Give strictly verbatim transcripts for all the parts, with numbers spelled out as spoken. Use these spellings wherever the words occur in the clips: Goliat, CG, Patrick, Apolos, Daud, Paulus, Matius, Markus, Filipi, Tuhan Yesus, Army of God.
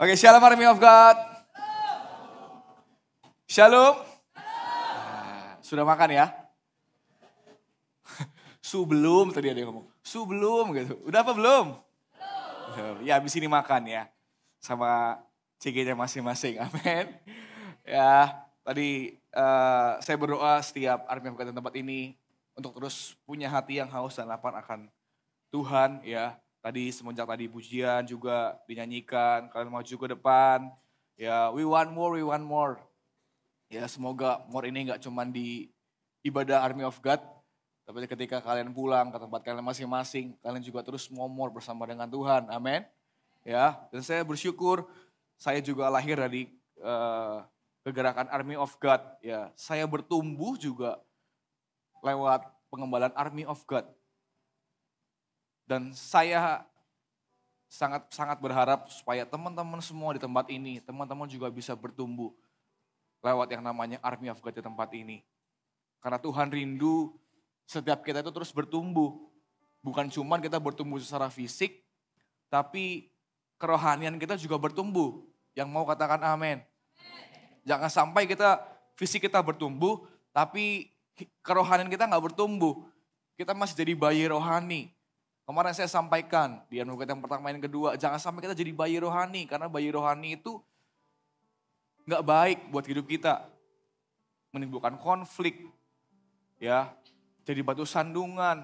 Oke, shalom Army of God. Shalom. Nah, sudah makan ya? Su belum, tadi ada yang ngomong. Su belum gitu. Udah apa belum? Belum. Ya habis ini makan ya. Sama C G-nya masing-masing. Amin. Ya, tadi uh, saya berdoa setiap Army of God di tempat ini untuk terus punya hati yang haus dan lapar akan Tuhan ya. Tadi semenjak tadi pujian juga dinyanyikan, kalian maju ke depan. Ya, we want more, we want more. Ya, semoga more ini gak cuman di ibadah Army of God. Tapi ketika kalian pulang ke tempat kalian masing-masing, kalian juga terus mau more bersama dengan Tuhan. Amin. Ya, dan saya bersyukur saya juga lahir dari uh, kegerakan Army of God. Ya, saya bertumbuh juga lewat pengembalaan Army of God. Dan saya sangat-sangat berharap supaya teman-teman semua di tempat ini, teman-teman juga bisa bertumbuh lewat yang namanya Army of God di tempat ini. Karena Tuhan rindu setiap kita itu terus bertumbuh. Bukan cuma kita bertumbuh secara fisik, tapi kerohanian kita juga bertumbuh. Yang mau katakan amin. Jangan sampai kita fisik kita bertumbuh, tapi kerohanian kita nggak bertumbuh. Kita masih jadi bayi rohani. Kemarin saya sampaikan di Army of God yang pertama dan kedua, jangan sampai kita jadi bayi rohani. Karena bayi rohani itu gak baik buat hidup kita. Menimbulkan konflik, ya, jadi batu sandungan.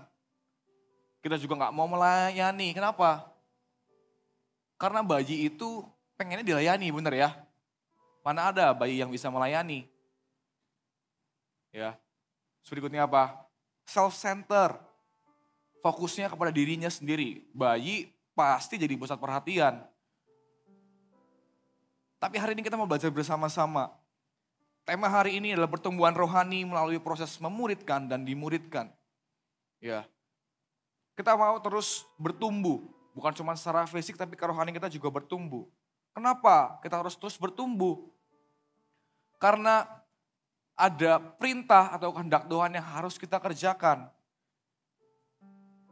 Kita juga gak mau melayani. Kenapa? Karena bayi itu pengennya dilayani, bener ya. Mana ada bayi yang bisa melayani. Ya, berikutnya apa? Self-centered. Fokusnya kepada dirinya sendiri. Bayi pasti jadi pusat perhatian. Tapi hari ini kita mau belajar bersama-sama. Tema hari ini adalah pertumbuhan rohani melalui proses memuridkan dan dimuridkan. Ya, kita mau terus bertumbuh. Bukan cuma secara fisik, tapi kerohanian kita juga bertumbuh. Kenapa kita harus terus bertumbuh? Karena ada perintah atau kehendak Tuhan yang harus kita kerjakan.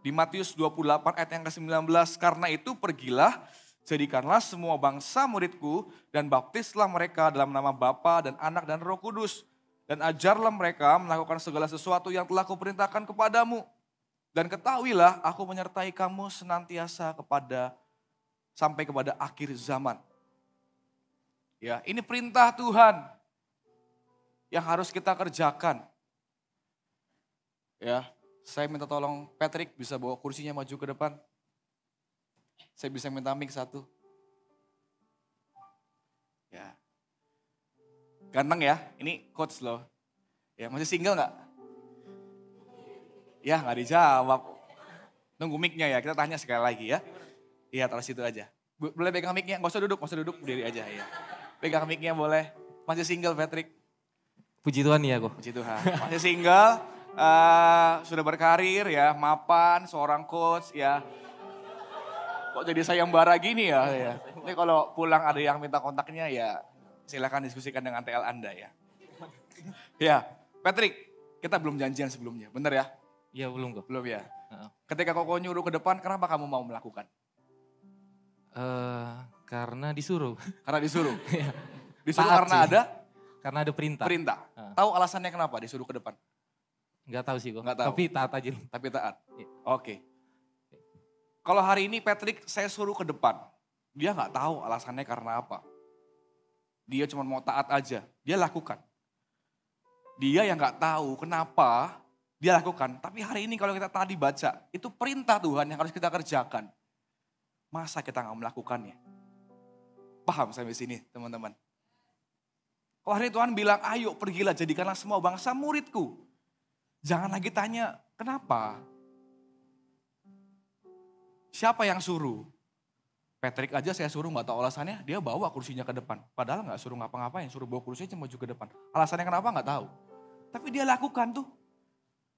Di Matius dua puluh delapan ayat yang ke sembilan belas, karena itu pergilah, jadikanlah semua bangsa muridku dan baptislah mereka dalam nama Bapa dan Anak dan Roh Kudus. Dan ajarlah mereka melakukan segala sesuatu yang telah kuperintahkan kepadamu. Dan ketahuilah aku menyertai kamu senantiasa kepada sampai kepada akhir zaman. Ya, ini perintah Tuhan yang harus kita kerjakan. Ya. Saya minta tolong Patrick bisa bawa kursinya maju ke depan. Saya bisa minta mic satu. Ya. Ganteng ya, ini coach loh. Ya, masih single gak? Ya gak dijawab. Tunggu mic-nya ya, kita tanya sekali lagi ya. Iya, taruh situ aja. Boleh pegang mic-nya, gak usah duduk, gak usah duduk, berdiri aja ya. Pegang mic-nya boleh, masih single Patrick. Puji Tuhan ya kok. Puji Tuhan, masih single. Uh, sudah berkarir ya, mapan, seorang coach ya. Kok jadi sayembara gini ya? Ya. Ini kalau pulang ada yang minta kontaknya ya silakan diskusikan dengan T L Anda ya. Ya, Patrick, kita belum janjian sebelumnya, bener ya? Iya belum kok. Belum ya? Uh-uh. Ketika Koko nyuruh ke depan, kenapa kamu mau melakukan? Uh, karena disuruh. Karena disuruh? Disuruh Taat karena sih. Ada? Karena ada perintah. Perintah. Uh. Tahu alasannya kenapa disuruh ke depan? Enggak tahu sih kok, Nggak tahu. Tapi taat aja. Tapi taat, ya. Oke. Kalau hari ini Patrick saya suruh ke depan, dia gak tahu alasannya karena apa. Dia cuma mau taat aja, dia lakukan. Dia yang gak tahu kenapa dia lakukan. Tapi hari ini kalau kita tadi baca, itu perintah Tuhan yang harus kita kerjakan. Masa kita gak melakukannya? Paham sampai sini teman-teman? Kalau hari ini Tuhan bilang, ayo pergilah jadikanlah semua bangsa muridku. Jangan lagi tanya, kenapa? Siapa yang suruh? Patrick aja saya suruh, gak tahu alasannya, dia bawa kursinya ke depan. Padahal gak suruh ngapa-ngapain, suruh bawa kursinya cuma maju ke depan. Alasannya kenapa gak tahu. Tapi dia lakukan tuh.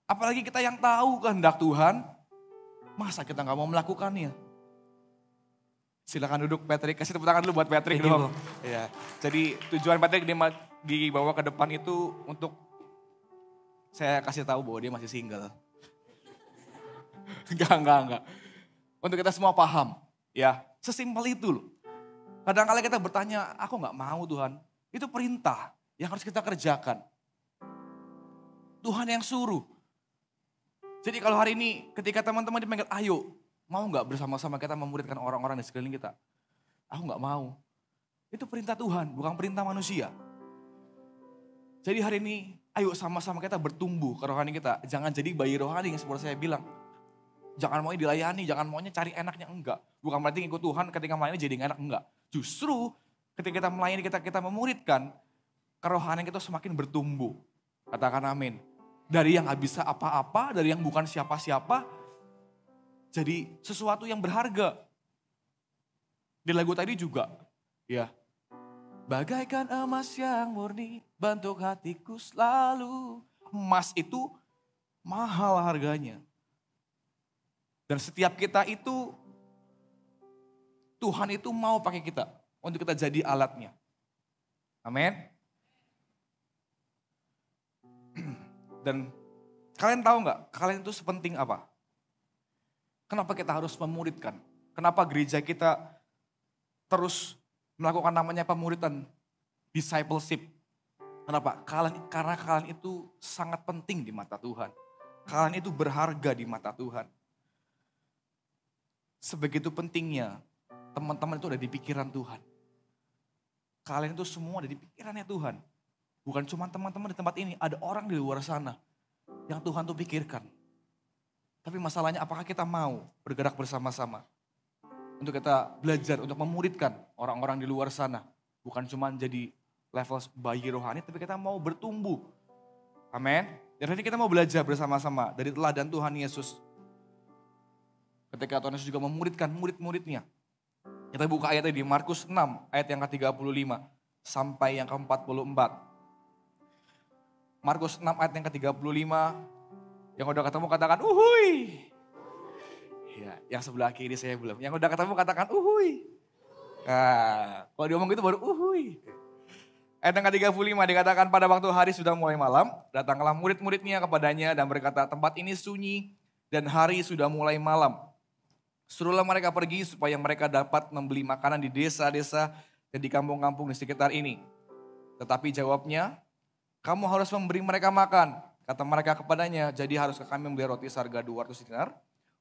Apalagi kita yang tahu kehendak Tuhan, masa kita gak mau melakukannya? Silakan duduk Patrick, kasih tepuk tangan dulu buat Patrick dong. Ya. Jadi tujuan Patrick dibawa ke depan itu untuk saya kasih tahu bahwa dia masih single. Enggak, enggak, enggak. Untuk kita semua paham. Ya, sesimpel itu loh. Kadang-kadang kita bertanya, aku gak mau Tuhan. Itu perintah yang harus kita kerjakan. Tuhan yang suruh. Jadi kalau hari ini ketika teman-teman dipanggil, ayo mau gak bersama-sama kita memuridkan orang-orang di sekeliling kita? Aku gak mau. Itu perintah Tuhan, bukan perintah manusia. Jadi hari ini ayo sama-sama kita bertumbuh kerohani kita. Jangan jadi bayi rohani yang seperti saya bilang. Jangan maunya dilayani, jangan maunya cari enaknya, enggak. Bukan berarti ikut Tuhan ketika melayani jadi enak, enggak. Justru ketika kita melayani, kita kita memuridkan, kerohanian kita semakin bertumbuh. Katakan amin. Dari yang gak bisa apa-apa, dari yang bukan siapa-siapa, jadi sesuatu yang berharga. Di lagu tadi juga, ya. Bagaikan emas yang murni, bentuk hatiku selalu. Emas itu mahal harganya. Dan setiap kita itu, Tuhan itu mau pakai kita untuk kita jadi alatnya. Amin. Dan kalian tahu nggak, kalian itu sepenting apa? Kenapa kita harus memuridkan? Kenapa gereja kita terus melakukan namanya pemuritan, discipleship? Kenapa? Kalian, karena kalian itu sangat penting di mata Tuhan. Kalian itu berharga di mata Tuhan. Sebegitu pentingnya, teman-teman itu ada di pikiran Tuhan. Kalian itu semua ada di pikirannya Tuhan. Bukan cuma teman-teman di tempat ini, ada orang di luar sana yang Tuhan tuh pikirkan. Tapi masalahnya apakah kita mau bergerak bersama-sama untuk kita belajar, untuk memuridkan orang-orang di luar sana. Bukan cuma jadi level bayi rohani, tapi kita mau bertumbuh. Amin. Dan hari ini kita mau belajar bersama-sama dari teladan Tuhan Yesus. Ketika Tuhan Yesus juga memuridkan murid-muridnya. Kita buka ayatnya di Markus enam ayat yang ke tiga puluh lima sampai yang ke empat puluh empat. Markus enam ayat yang ke tiga puluh lima, yang udah ketemu katakan uhuy. Ya, yang sebelah kiri saya belum. Yang udah ketemu katakan uhuy. Nah, kalau diomong gitu baru uhuy. Ayat yang ke tiga puluh lima dikatakan pada waktu hari sudah mulai malam, datanglah murid-muridnya kepadanya dan berkata, tempat ini sunyi dan hari sudah mulai malam. Suruhlah mereka pergi supaya mereka dapat membeli makanan di desa-desa dan di kampung-kampung di sekitar ini. Tetapi jawabnya, kamu harus memberi mereka makan. Kata mereka kepadanya, jadi haruskah kami membeli roti seharga dua ratus dinar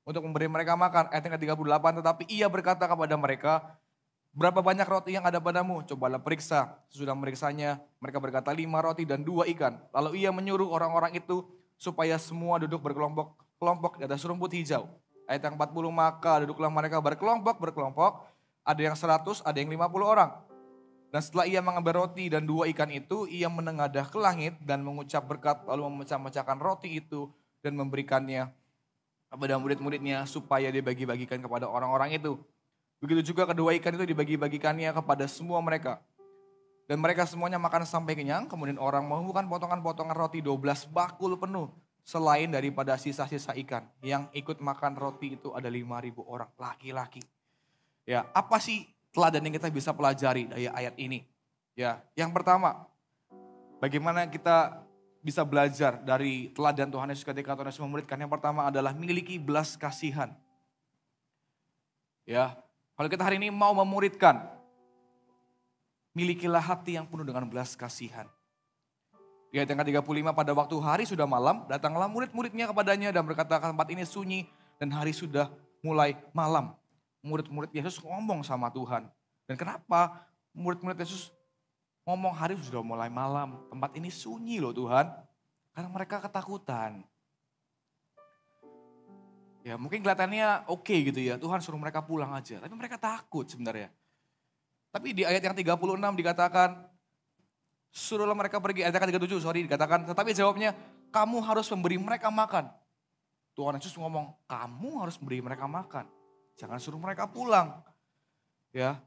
untuk memberi mereka makan. Ayat yang ke tiga puluh delapan, tetapi ia berkata kepada mereka, berapa banyak roti yang ada padamu? Cobalah periksa. Sesudah meriksanya, mereka berkata lima roti dan dua ikan. Lalu ia menyuruh orang-orang itu supaya semua duduk berkelompok-kelompok di atas rumput hijau. Ayat yang empat puluh, maka duduklah mereka berkelompok-berkelompok, ada yang seratus, ada yang lima puluh orang. Dan setelah ia mengambil roti dan dua ikan itu, ia menengadah ke langit dan mengucap berkat, lalu memecah-mecahkan roti itu dan memberikannya kepada murid-muridnya supaya dibagi-bagikan kepada orang-orang itu. Begitu juga kedua ikan itu dibagi-bagikannya kepada semua mereka. Dan mereka semuanya makan sampai kenyang, kemudian orang mengumpulkan potongan-potongan roti dua belas bakul penuh. Selain daripada sisa-sisa ikan, yang ikut makan roti itu ada lima ribu orang, laki-laki. Ya, apa sih teladan yang kita bisa pelajari dari ayat ini? Ya, yang pertama, bagaimana kita bisa belajar dari teladan Tuhan Yesus ketika Tuhan Yesus memuridkan? Yang pertama adalah miliki belas kasihan. Ya, kalau kita hari ini mau memuridkan, milikilah hati yang penuh dengan belas kasihan. Di ayat yang ke tiga puluh lima, pada waktu hari sudah malam, datanglah murid-muridnya kepadanya dan berkata, tempat ini sunyi dan hari sudah mulai malam. Murid-murid Yesus ngomong sama Tuhan. Dan kenapa murid-murid Yesus ngomong hari sudah mulai malam, tempat ini sunyi loh Tuhan? Karena mereka ketakutan. Ya mungkin kelihatannya oke okay gitu ya, Tuhan suruh mereka pulang aja. Tapi mereka takut sebenarnya. Tapi di ayat yang tiga puluh enam dikatakan, suruhlah mereka pergi, ayat ke tiga puluh tujuh, sorry, dikatakan, tetapi jawabnya, kamu harus memberi mereka makan. Tuhan Yesus ngomong, kamu harus memberi mereka makan. Jangan suruh mereka pulang. Ya,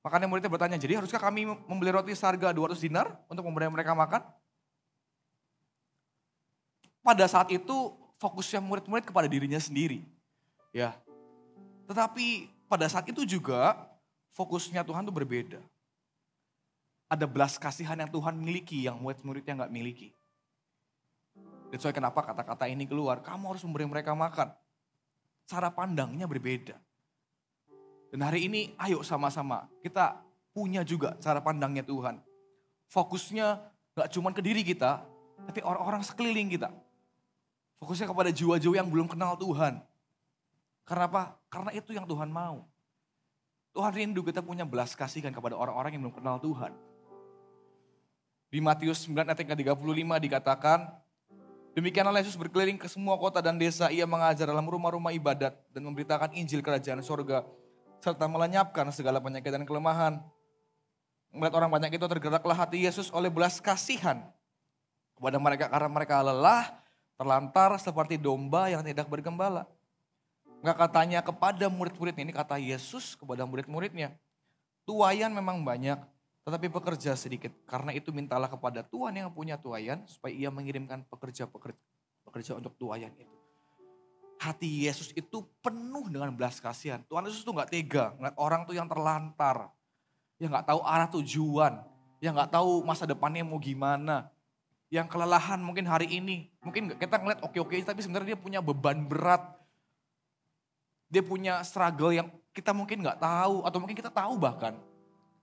makanya muridnya bertanya, jadi haruskah kami membeli roti seharga dua ratus dinar untuk memberi mereka makan? Pada saat itu, fokusnya murid-murid kepada dirinya sendiri. Ya, tetapi pada saat itu juga, fokusnya Tuhan itu berbeda. Ada belas kasihan yang Tuhan miliki, yang murid-muridnya nggak miliki. That's why kenapa kata-kata ini keluar, kamu harus memberi mereka makan. Cara pandangnya berbeda. Dan hari ini ayo sama-sama kita punya juga cara pandangnya Tuhan. Fokusnya gak cuma ke diri kita, tapi orang-orang sekeliling kita. Fokusnya kepada jiwa-jiwa yang belum kenal Tuhan. Karena apa? Karena itu yang Tuhan mau. Tuhan rindu kita punya belas kasihan kepada orang-orang yang belum kenal Tuhan. Di Matius sembilan ayat tiga puluh lima dikatakan, demikianlah Yesus berkeliling ke semua kota dan desa. Ia mengajar dalam rumah-rumah ibadat dan memberitakan Injil kerajaan surga, serta melenyapkan segala penyakit dan kelemahan. Melihat orang banyak itu, tergeraklah hati Yesus oleh belas kasihan kepada mereka, karena mereka lelah, terlantar seperti domba yang tidak bergembala. Maka katanya kepada murid-muridnya, ini kata Yesus kepada murid-muridnya, tuaian memang banyak, tetapi pekerja sedikit. Karena itu mintalah kepada Tuhan yang punya tuaian, supaya ia mengirimkan pekerja-pekerja pekerja untuk tuaian itu. Hati Yesus itu penuh dengan belas kasihan. Tuhan Yesus tuh gak tega ngeliat orang tuh yang terlantar, yang gak tahu arah tujuan, yang gak tahu masa depannya mau gimana, yang kelelahan mungkin hari ini. Mungkin kita ngeliat oke-oke, tapi sebenarnya dia punya beban berat. Dia punya struggle yang kita mungkin gak tahu, atau mungkin kita tahu bahkan.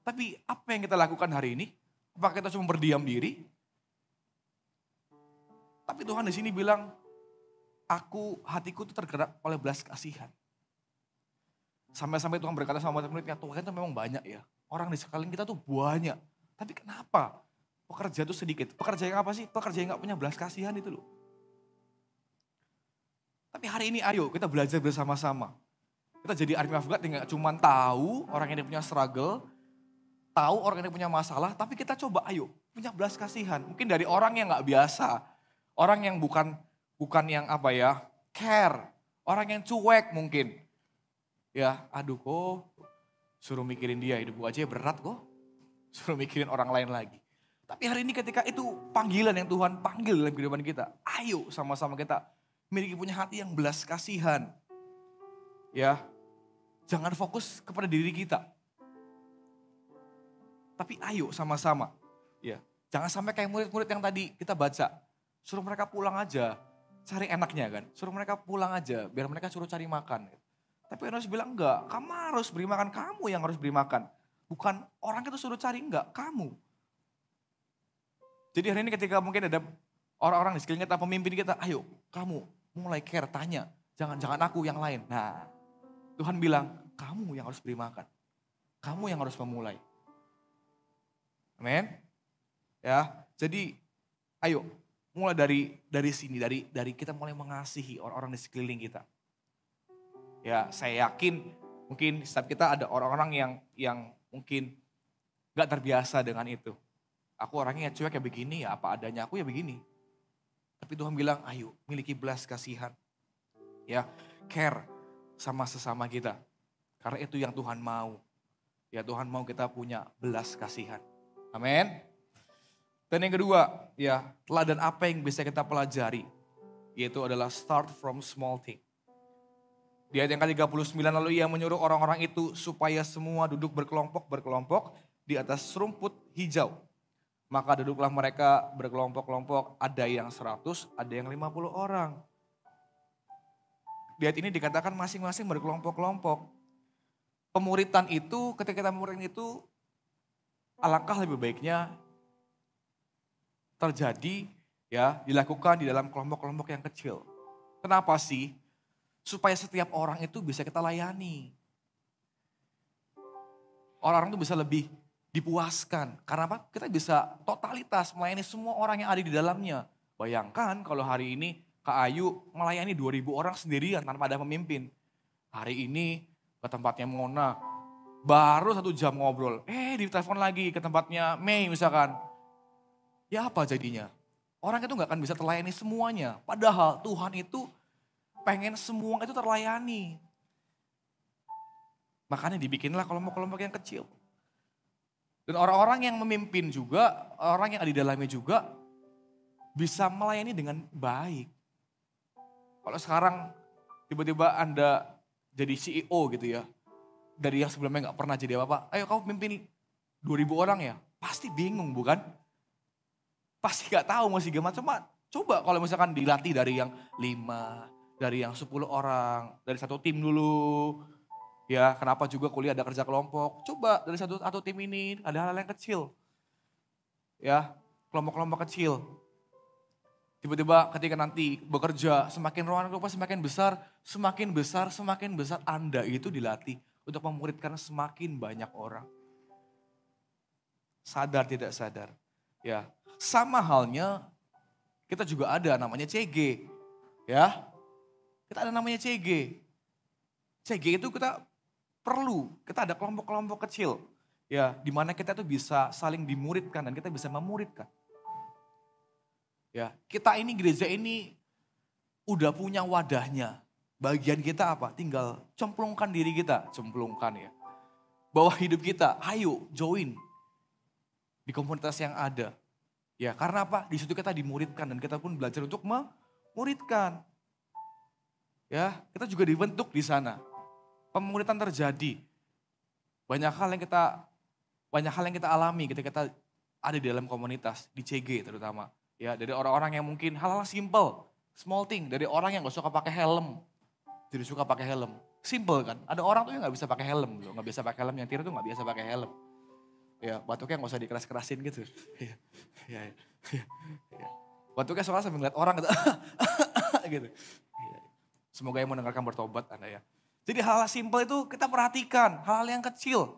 Tapi apa yang kita lakukan hari ini? Apakah kita cuma berdiam diri? Tapi Tuhan di sini bilang, aku, hatiku itu tergerak oleh belas kasihan. Sampai-sampai Tuhan berkata sama murid-muridnya, Tuhan itu memang banyak ya. Orang di sekeliling kita tuh banyak. Tapi kenapa pekerja itu sedikit? Pekerja yang apa sih? Pekerja yang gak punya belas kasihan itu loh. Tapi hari ini ayo kita belajar bersama-sama. Kita jadi Army of God yang gak cuma tahu orang yang punya struggle, tahu orang yang punya masalah, tapi kita coba ayo punya belas kasihan. Mungkin dari orang yang gak biasa, orang yang bukan bukan yang apa ya, care, orang yang cuek mungkin. Ya, aduh kok suruh mikirin dia, hidup gua aja berat kok, suruh mikirin orang lain lagi. Tapi hari ini ketika itu panggilan yang Tuhan panggil dalam kehidupan kita, ayo sama-sama kita memiliki punya hati yang belas kasihan. Ya, jangan fokus kepada diri kita. Tapi ayo sama-sama, ya. Jangan sampai kayak murid-murid yang tadi kita baca, suruh mereka pulang aja, cari enaknya kan. Suruh mereka pulang aja, biar mereka suruh cari makan. Tapi Yesus bilang enggak, kamu harus beri makan, kamu yang harus beri makan. Bukan orang itu suruh cari, enggak, kamu. Jadi hari ini ketika mungkin ada orang-orang di sekeliling kita, pemimpin kita, ayo kamu mulai care, tanya. Jangan-jangan aku yang lain. Nah, Tuhan bilang, kamu yang harus beri makan. Kamu yang harus memulai. Amin. Ya, jadi ayo mulai dari dari sini, dari dari kita mulai mengasihi orang-orang di sekeliling kita. Ya, saya yakin mungkin setiap kita ada orang-orang yang yang mungkin enggak terbiasa dengan itu. Aku orangnya cuek ya begini, ya apa adanya aku ya begini. Tapi Tuhan bilang, ayo miliki belas kasihan. Ya, care sama sesama kita. Karena itu yang Tuhan mau. Ya, Tuhan mau kita punya belas kasihan. Amin. Dan yang kedua, ya, teladan apa yang bisa kita pelajari, yaitu adalah start from small thing. Di ayat yang ke tiga puluh sembilan, lalu ia menyuruh orang-orang itu supaya semua duduk berkelompok-berkelompok di atas rumput hijau. Maka duduklah mereka berkelompok-kelompok, ada yang seratus, ada yang lima puluh orang. Di ayat ini dikatakan masing-masing berkelompok-kelompok. Pemuritan itu, ketika kita memuritan itu, alangkah lebih baiknya terjadi, ya, dilakukan di dalam kelompok-kelompok yang kecil. Kenapa sih? Supaya setiap orang itu bisa kita layani. Orang-orang itu bisa lebih dipuaskan. Karena apa? Kita bisa totalitas melayani semua orang yang ada di dalamnya. Bayangkan kalau hari ini Kak Ayu melayani dua ribu orang sendirian tanpa ada pemimpin. Hari ini ke tempatnya Mona. Baru satu jam ngobrol, eh ditelepon lagi ke tempatnya Mei misalkan. Ya apa jadinya? Orang itu gak akan bisa terlayani semuanya. Padahal Tuhan itu pengen semua itu terlayani. Makanya dibikinlah kelompok-kelompok yang kecil. Dan orang-orang yang memimpin juga, orang yang ada di dalamnya juga, bisa melayani dengan baik. Kalau sekarang tiba-tiba Anda jadi C E O gitu ya, dari yang sebelumnya gak pernah jadi apa-apa, ayo kamu pimpin dua ribu orang ya, pasti bingung bukan? Pasti gak tahu masih gimana, cuma coba kalau misalkan dilatih dari yang lima, dari yang sepuluh orang, dari satu tim dulu, Ya, kenapa juga kuliah ada kerja kelompok? Coba dari satu satu tim ini ada hal-hal yang kecil. Ya, kelompok-kelompok kecil. Tiba-tiba ketika nanti bekerja, semakin ruangan kelompok semakin besar, semakin besar, semakin besar, Anda itu dilatih untuk memuridkan semakin banyak orang. Sadar tidak sadar. Ya, sama halnya kita juga ada namanya C G. Ya. Kita ada namanya C G. C G itu kita perlu, kita ada kelompok-kelompok kecil, ya, di mana kita tuh bisa saling dimuridkan dan kita bisa memuridkan. Ya, kita ini gereja ini udah punya wadahnya. Bagian kita apa? Tinggal cemplungkan diri kita, cemplungkan ya. Bawa hidup kita, ayo join di komunitas yang ada. Ya, karena apa? Di situ kita dimuridkan dan kita pun belajar untuk memuridkan. Ya, kita juga dibentuk di sana. Pemuritan terjadi. Banyak hal yang kita banyak hal yang kita alami ketika kita ada di dalam komunitas, di C G terutama. Ya, dari orang-orang yang mungkin hal-hal simple, small thing, dari orang yang gak suka pakai helm. Jadi suka pakai helm. Simple kan? Ada orang tuh yang gak bisa pakai helm loh, gak biasa pakai helm, yang tira tuh gak biasa pakai helm. Ya, batuknya gak usah dikeras-kerasin gitu. Ya, ya, ya, ya. Batuknya soalnya sambil ngeliat orang gitu. gitu. Semoga yang mendengarkan bertobat Anda ya. Jadi hal-hal simple itu kita perhatikan, hal-hal yang kecil.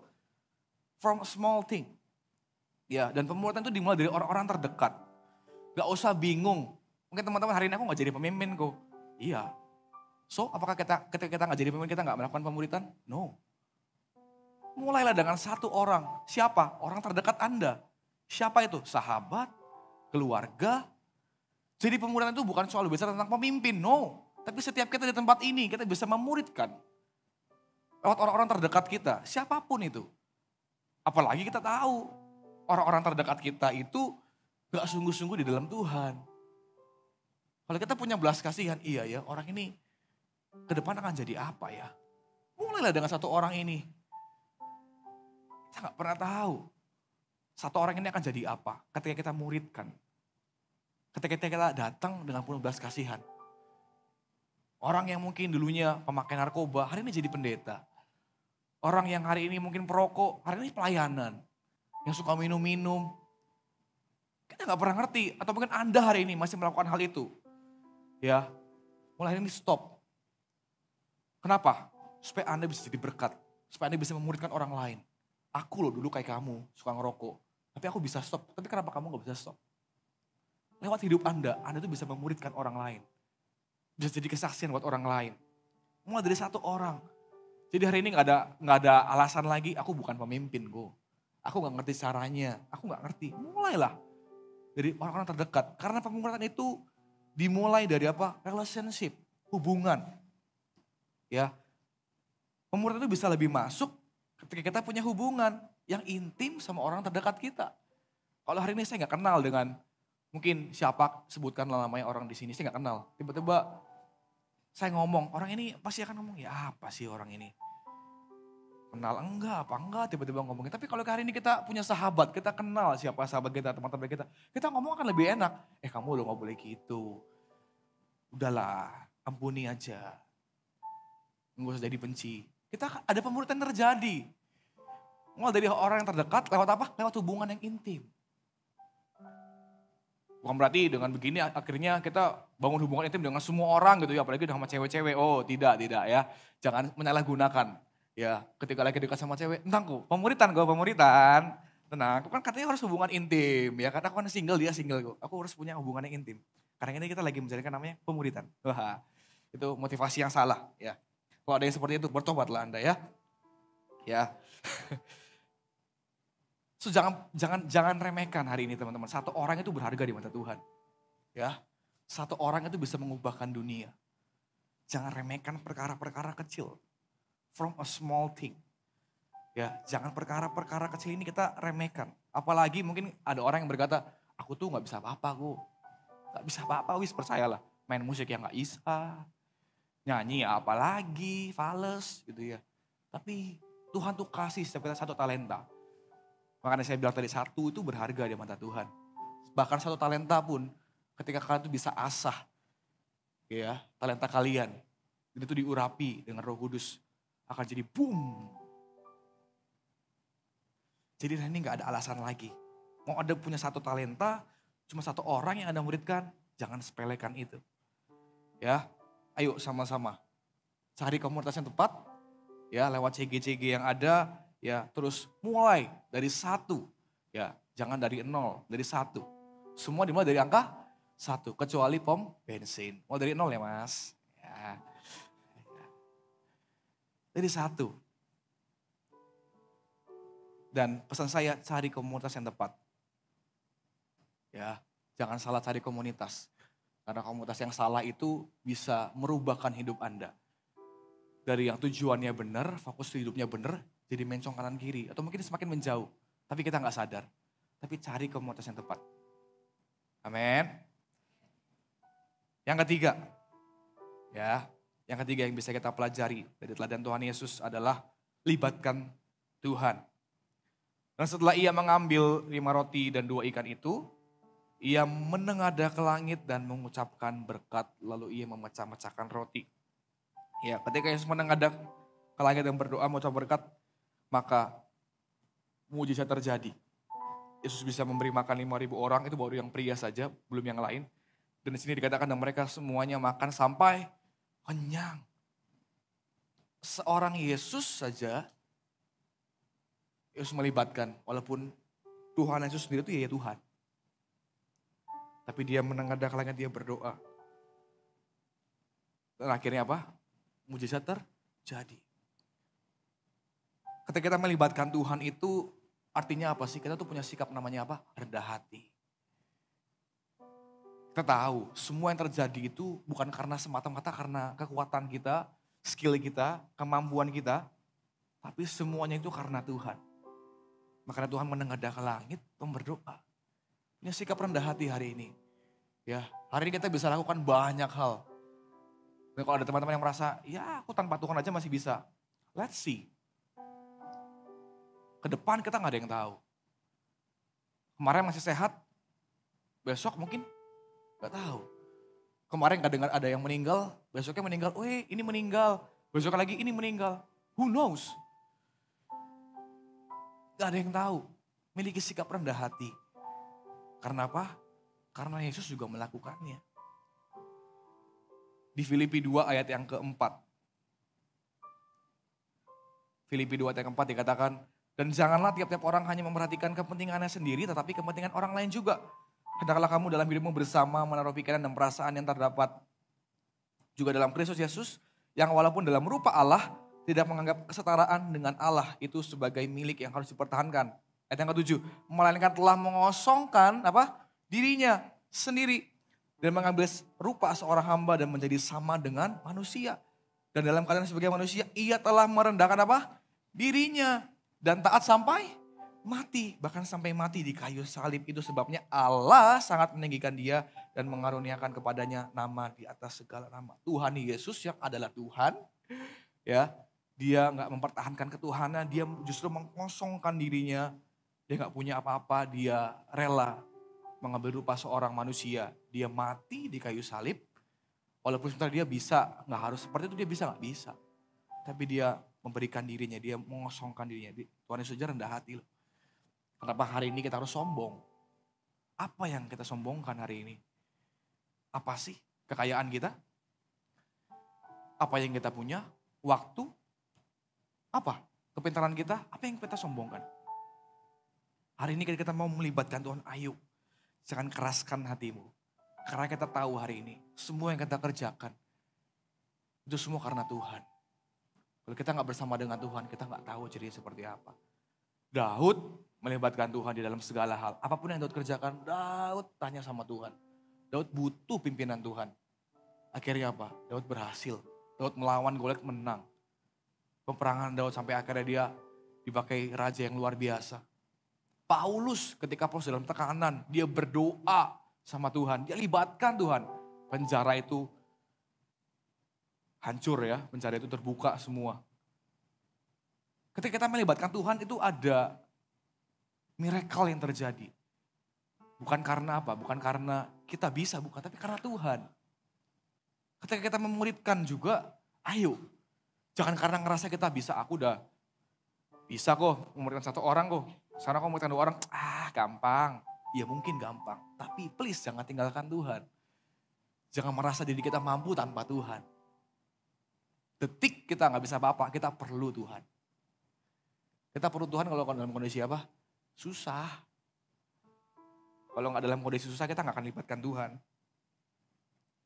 From a small thing. Ya, dan pemuritan itu dimulai dari orang-orang terdekat. Gak usah bingung. Mungkin teman-teman hari ini aku gak jadi pemimpin kok. Iya. So, apakah kita ketika kita gak jadi pemimpin kita gak melakukan pemuritan? No. Mulailah dengan satu orang. Siapa? Orang terdekat Anda. Siapa itu? Sahabat, keluarga. Jadi pemuritan itu bukan soal besar tentang pemimpin, no. Tapi setiap kita di tempat ini, kita bisa memuridkan. Lewat orang-orang terdekat kita, siapapun itu. Apalagi kita tahu, orang-orang terdekat kita itu gak sungguh-sungguh di dalam Tuhan. Kalau kita punya belas kasihan, iya ya orang ini ke depan akan jadi apa ya. Mulailah dengan satu orang ini. Kita gak pernah tahu, satu orang ini akan jadi apa ketika kita muridkan. Ketika kita datang dengan penuh belas kasihan. Orang yang mungkin dulunya pemakai narkoba, hari ini jadi pendeta. Orang yang hari ini mungkin perokok, hari ini pelayanan. Yang suka minum-minum. Kita gak pernah ngerti, atau mungkin Anda hari ini masih melakukan hal itu. Ya, mulai hari ini stop. Kenapa? Supaya Anda bisa jadi berkat. Supaya Anda bisa memuridkan orang lain. Aku loh dulu kayak kamu, suka ngerokok. Tapi aku bisa stop, tapi kenapa kamu gak bisa stop? Lewat hidup Anda, Anda tuh bisa memuridkan orang lain. Bisa jadi kesaksian buat orang lain. Mulai dari satu orang. Jadi hari ini gak ada gak ada alasan lagi, aku bukan pemimpin gue. Aku gak ngerti caranya, aku gak ngerti. Mulailah dari orang-orang terdekat. Karena pemuritan itu dimulai dari apa? Relationship, hubungan. Ya, pemuritan itu bisa lebih masuk ketika kita punya hubungan yang intim sama orang terdekat kita. Kalau hari ini saya gak kenal dengan, mungkin siapa sebutkanlah namanya orang di sini, saya gak kenal. Tiba-tiba saya ngomong, orang ini pasti akan ngomong, ya apa sih orang ini? Kenal enggak, apa enggak, tiba-tiba ngomongin. Tapi kalau hari ini kita punya sahabat, kita kenal siapa sahabat kita, teman-teman kita. Kita ngomong akan lebih enak. Eh kamu loh gak boleh gitu. Udahlah, ampuni aja. Enggak usah jadi benci. Kita ada pemuritan terjadi. Mulai dari orang yang terdekat, lewat apa? Lewat hubungan yang intim. Bukan berarti dengan begini akhirnya kita bangun hubungan intim dengan semua orang gitu ya. Apalagi dengan cewek-cewek. Oh tidak, tidak ya. Jangan menyalahgunakan. Ya ketika lagi dekat sama cewek. Entang kok, pemuritan kok, pemuritan. Tenang, aku kan katanya harus hubungan intim. Ya karena aku kan single, dia single kok. Aku harus punya hubungan yang intim. Karena ini kita lagi menjalankan namanya pemuritan. Wah, itu motivasi yang salah ya. Kalau ada yang seperti itu, bertobatlah Anda ya. Ya. So, jangan jangan jangan remehkan hari ini teman-teman. Satu orang itu berharga di mata Tuhan. Ya. Satu orang itu bisa mengubahkan dunia. Jangan remehkan perkara-perkara kecil. From a small thing. Ya, jangan perkara-perkara kecil ini kita remehkan. Apalagi mungkin ada orang yang berkata, "Aku tuh gak bisa apa-apa, gue. Gak bisa apa-apa, wis percayalah. Main musik yang gak bisa. Nyanyi ya apalagi, fales gitu ya." Tapi Tuhan tuh kasih setiap kita satu talenta. Makanya saya bilang tadi satu itu berharga di mata Tuhan. Bahkan satu talenta pun ketika kalian itu bisa asah. Ya, talenta kalian. Itu diurapi dengan Roh Kudus. akan jadi boom. Jadi ini gak ada alasan lagi. Mau ada punya satu talenta, cuma satu orang yang Anda muridkan, jangan sepelekan itu. Ya, ayo sama-sama. Cari komunitas yang tepat, ya lewat C G C G yang ada, ya terus mulai dari satu. Ya, jangan dari nol, dari satu. Semua dimulai dari angka satu, kecuali pom bensin. Mau dari nol ya mas? Ya. Jadi satu. Dan pesan saya, cari komunitas yang tepat. Ya, jangan salah cari komunitas. Karena komunitas yang salah itu bisa merubahkan hidup Anda. Dari yang tujuannya benar, fokus hidupnya benar, jadi mencong kanan kiri. Atau mungkin semakin menjauh, tapi kita gak sadar. Tapi cari komunitas yang tepat. Amin. Yang ketiga. Ya, yang ketiga yang bisa kita pelajari dari teladan Tuhan Yesus adalah libatkan Tuhan. Dan setelah ia mengambil lima roti dan dua ikan itu, ia menengadah ke langit dan mengucapkan berkat, lalu ia memecah-mecahkan roti. Ya, ketika Yesus menengadah ke langit dan berdoa mengucap berkat, maka mujizat terjadi. Yesus bisa memberi makan lima ribu orang, itu baru yang pria saja, belum yang lain. Dan di sini dikatakan dan mereka semuanya makan sampai kenyang. Seorang Yesus saja, Yesus melibatkan, walaupun Tuhan Yesus sendiri itu ya Tuhan. Tapi dia menengadah ke langit, dia berdoa. Dan akhirnya apa? Mujizat terjadi. Ketika kita melibatkan Tuhan itu, artinya apa sih? Kita tuh punya sikap namanya apa? Rendah hati. Kita tahu semua yang terjadi itu bukan karena semata-mata karena kekuatan kita, skill kita, kemampuan kita. Tapi semuanya itu karena Tuhan. Makanya Tuhan menengadah ke langit, berdoa. Punya sikap rendah hati hari ini. Ya, hari ini kita bisa lakukan banyak hal. Dan kalau ada teman-teman yang merasa, ya aku tanpa Tuhan aja masih bisa. Let's see. Ke depan kita gak ada yang tahu. Kemarin masih sehat, besok mungkin gak tahu. Kemarin gak dengar ada yang meninggal, besoknya meninggal, weh ini meninggal, besok lagi ini meninggal. Who knows? Gak ada yang tahu. Miliki sikap rendah hati. Karena apa? Karena Yesus juga melakukannya. Di Filipi dua ayat yang keempat. Filipi dua ayat yang keempat dikatakan, dan janganlah tiap-tiap orang hanya memperhatikan kepentingannya sendiri, tetapi kepentingan orang lain juga. Hendaklah kamu dalam hidupmu bersama menaruh pikiran dan perasaan yang terdapat juga dalam Kristus Yesus, yang walaupun dalam rupa Allah, tidak menganggap kesetaraan dengan Allah itu sebagai milik yang harus dipertahankan. Ayat yang ketujuh, melainkan telah mengosongkan apa dirinya sendiri dan mengambil rupa seorang hamba dan menjadi sama dengan manusia. Dan dalam keadaan sebagai manusia, ia telah merendahkan apa dirinya dan taat sampai mati, bahkan sampai mati di kayu salib. Itu sebabnya Allah sangat meninggikan dia dan mengaruniakan kepadanya nama di atas segala nama. Tuhan Yesus yang adalah Tuhan, ya dia gak mempertahankan ketuhanan, dia justru mengosongkan dirinya, dia gak punya apa-apa, dia rela mengambil rupa seorang manusia, dia mati di kayu salib. Walaupun sebentar dia bisa, gak harus seperti itu, dia bisa gak bisa, tapi dia memberikan dirinya, dia mengosongkan dirinya. Tuhan Yesus rendah hati loh. Kenapa hari ini kita harus sombong? Apa yang kita sombongkan hari ini? Apa sih kekayaan kita? Apa yang kita punya? Waktu? Apa? Kepintaran kita? Apa yang kita sombongkan? Hari ini kita mau melibatkan Tuhan, ayo. Jangan keraskan hatimu. Karena kita tahu hari ini, semua yang kita kerjakan, itu semua karena Tuhan. Kalau kita gak bersama dengan Tuhan, kita gak tahu ceritanya seperti apa. Daud melibatkan Tuhan di dalam segala hal. Apapun yang Daud kerjakan, Daud tanya sama Tuhan. Daud butuh pimpinan Tuhan. Akhirnya apa? Daud berhasil. Daud melawan Goliat, menang. Peperangan Daud sampai akhirnya dia dipakai raja yang luar biasa. Paulus ketika Paulus dalam tekanan, dia berdoa sama Tuhan. Dia libatkan Tuhan. Penjara itu hancur ya, penjara itu terbuka semua. Ketika kita melibatkan Tuhan itu ada miracle yang terjadi. Bukan karena apa? Bukan karena kita bisa, bukan. Tapi karena Tuhan. Ketika kita memuridkan juga, ayo. Jangan karena ngerasa kita bisa, aku udah bisa kok muridkan satu orang kok. Sana kok muridkan dua orang, ah gampang. Ya mungkin gampang, tapi please jangan tinggalkan Tuhan. Jangan merasa diri kita mampu tanpa Tuhan. Detik kita gak bisa apa-apa, kita perlu Tuhan. Kita perlu Tuhan kalau dalam kondisi apa? Susah. Kalau gak dalam kondisi susah kita gak akan libatkan Tuhan.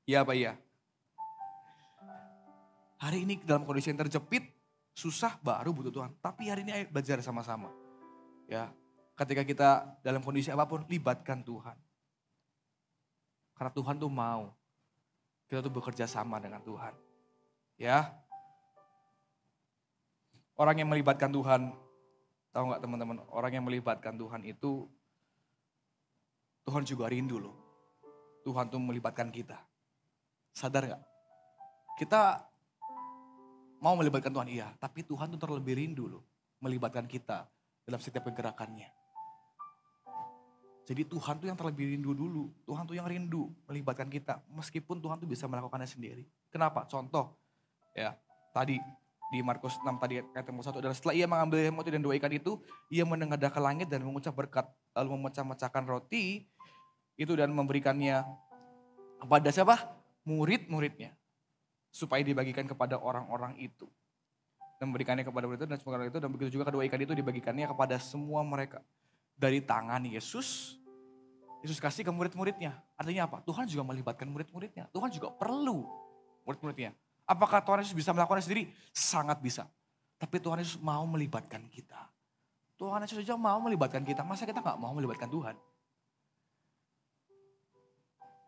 Iya apa iya? Hari ini dalam kondisi yang terjepit, susah baru butuh Tuhan. Tapi hari ini ayo belajar sama-sama. Ya, ketika kita dalam kondisi apapun, libatkan Tuhan. Karena Tuhan tuh mau. Kita tuh bekerja sama dengan Tuhan. Ya. Orang yang melibatkan Tuhan, tahu gak teman-teman, orang yang melibatkan Tuhan itu, Tuhan juga rindu loh. Tuhan tuh melibatkan kita. Sadar gak? Kita mau melibatkan Tuhan, iya. Tapi Tuhan tuh terlebih rindu loh. Melibatkan kita dalam setiap pergerakannya. Jadi Tuhan tuh yang terlebih rindu dulu. Tuhan tuh yang rindu melibatkan kita. Meskipun Tuhan tuh bisa melakukannya sendiri. Kenapa? Contoh. Ya, tadi di Markus enam tadi ayat satu adalah setelah ia mengambil roti dan dua ikan itu. Ia menengadah ke langit dan mengucap berkat. Lalu memecah-mecahkan roti itu dan memberikannya kepada siapa? Murid-muridnya. Supaya dibagikan kepada orang-orang itu. Dan memberikannya kepada murid itu dan semua orang itu. Dan begitu juga kedua ikan itu dibagikannya kepada semua mereka. Dari tangan Yesus, Yesus kasih ke murid-muridnya. Artinya apa? Tuhan juga melibatkan murid-muridnya. Tuhan juga perlu murid-muridnya. Apakah Tuhan Yesus bisa melakukannya sendiri? Sangat bisa. Tapi Tuhan Yesus mau melibatkan kita. Tuhan Yesus saja mau melibatkan kita. Masa kita gak mau melibatkan Tuhan?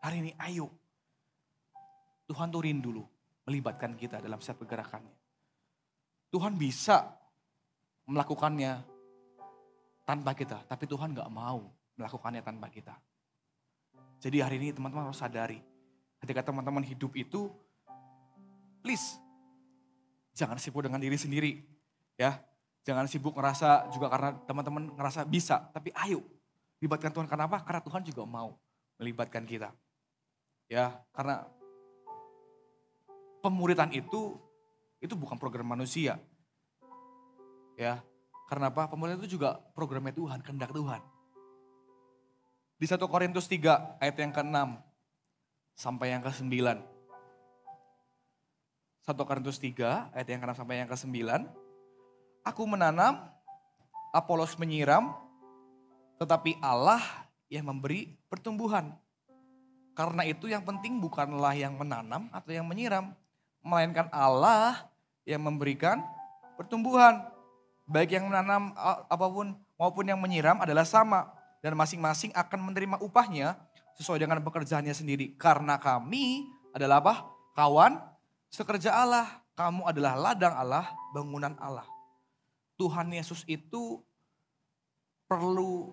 Hari ini ayo. Tuhan tuh rindu dulu melibatkan kita dalam setiap pergerakannya. Tuhan bisa melakukannya tanpa kita, tapi Tuhan gak mau melakukannya tanpa kita. Jadi hari ini teman-teman harus sadari, ketika teman-teman hidup itu, please, jangan sibuk dengan diri sendiri. Ya, jangan sibuk ngerasa juga karena teman-teman ngerasa bisa, tapi ayo, libatkan Tuhan. Kenapa? Karena Tuhan juga mau melibatkan kita. Ya, karena pemuritan itu, itu bukan program manusia. Ya, karena apa? Pemuritan itu juga programnya Tuhan, kehendak Tuhan. Di satu Korintus tiga ayat yang keenam sampai yang kesembilan. satu Korintus tiga ayat yang keenam sampai yang kesembilan. Aku menanam, Apolos menyiram, tetapi Allah yang memberi pertumbuhan. Karena itu yang penting bukanlah yang menanam atau yang menyiram, melainkan Allah yang memberikan pertumbuhan. Baik yang menanam apapun maupun yang menyiram adalah sama. Dan masing-masing akan menerima upahnya sesuai dengan pekerjaannya sendiri. Karena kami adalah apa? Kawan sekerja Allah. Kamu adalah ladang Allah, bangunan Allah. Tuhan Yesus itu perlu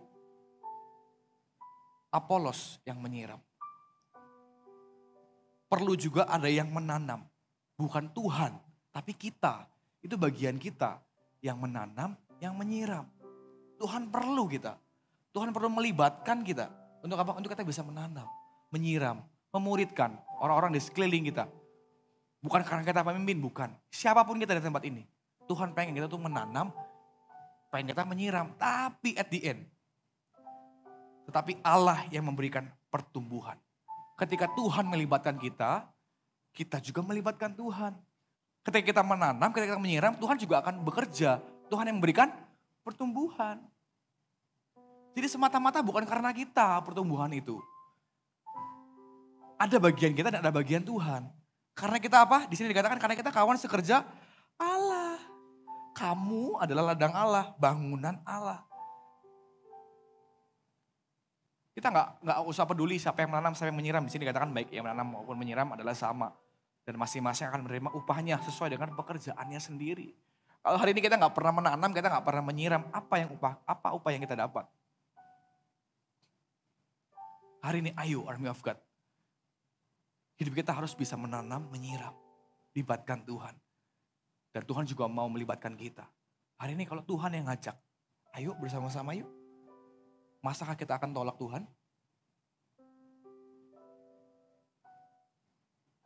Apolos yang menyiram. Perlu juga ada yang menanam. Bukan Tuhan, tapi kita. Itu bagian kita. Yang menanam, yang menyiram. Tuhan perlu kita. Tuhan perlu melibatkan kita. Untuk apa? Untuk kita bisa menanam, menyiram, memuridkan orang-orang di sekeliling kita. Bukan karena kita pemimpin, bukan. Siapapun kita di tempat ini. Tuhan pengen kita tuh menanam, pengen kita menyiram. Tapi at the end. Tetapi Allah yang memberikan pertumbuhan. Ketika Tuhan melibatkan kita, kita juga melibatkan Tuhan. Ketika kita menanam, ketika kita menyiram, Tuhan juga akan bekerja. Tuhan yang memberikan pertumbuhan. Jadi semata-mata bukan karena kita pertumbuhan itu. Ada bagian kita dan ada bagian Tuhan. Karena kita apa? Di sini dikatakan karena kita kawan sekerja Allah. Kamu adalah ladang Allah, bangunan Allah. Kita nggak nggak usah peduli siapa yang menanam, siapa yang menyiram. Di sini dikatakan baik yang menanam maupun menyiram adalah sama. Dan masing-masing akan menerima upahnya sesuai dengan pekerjaannya sendiri. Kalau hari ini kita gak pernah menanam, kita gak pernah menyiram. Apa yang upah, apa upah yang kita dapat? Hari ini ayo Army of God. Hidup kita harus bisa menanam, menyiram. Libatkan Tuhan. Dan Tuhan juga mau melibatkan kita. Hari ini kalau Tuhan yang ngajak, ayo bersama-sama yuk. Masakah kita akan tolak Tuhan?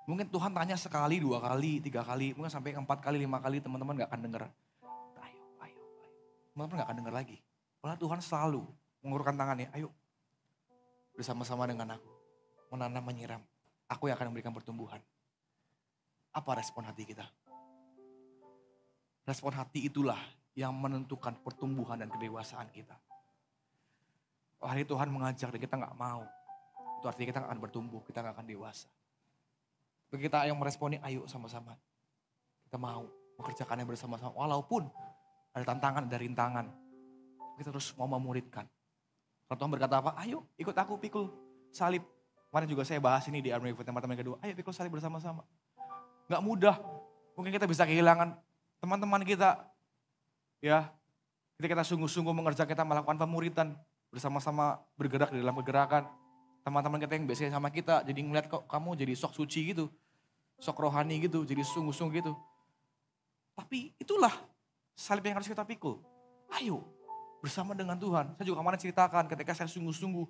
Mungkin Tuhan tanya sekali, dua kali, tiga kali, mungkin sampai empat kali, lima kali teman-teman gak akan dengar. Ayo, ayo, ayo. Teman-teman gak akan dengar lagi. Karena Tuhan selalu mengurutkan tangannya, ayo bersama-sama dengan aku. Menanam, menyiram. Aku yang akan memberikan pertumbuhan. Apa respon hati kita? Respon hati itulah yang menentukan pertumbuhan dan kedewasaan kita. Kalau hari Tuhan mengajak dan kita gak mau, itu artinya kita gak akan bertumbuh, kita gak akan dewasa. Bagi kita yang meresponi, ayo sama-sama. Kita mau mengerjakannya bersama-sama. Walaupun ada tantangan, ada rintangan. Kita terus mau memuridkan. Kalau Tuhan berkata apa? Ayo ikut aku pikul salib. Kemarin juga saya bahas ini di Army of God teman-teman kedua. Ayo pikul salib bersama-sama. Gak mudah. Mungkin kita bisa kehilangan teman-teman kita. Ya, kita kita sungguh-sungguh mengerjakan, kita melakukan pemuritan. Bersama-sama bergerak di dalam pergerakan. Teman-teman kita yang biasanya sama kita. Jadi ngeliat kok kamu jadi sok suci gitu. Sok rohani gitu. Jadi sungguh-sungguh gitu. Tapi itulah salib yang harus kita pikul. Ayo bersama dengan Tuhan. Saya juga kemarin ceritakan ketika saya sungguh-sungguh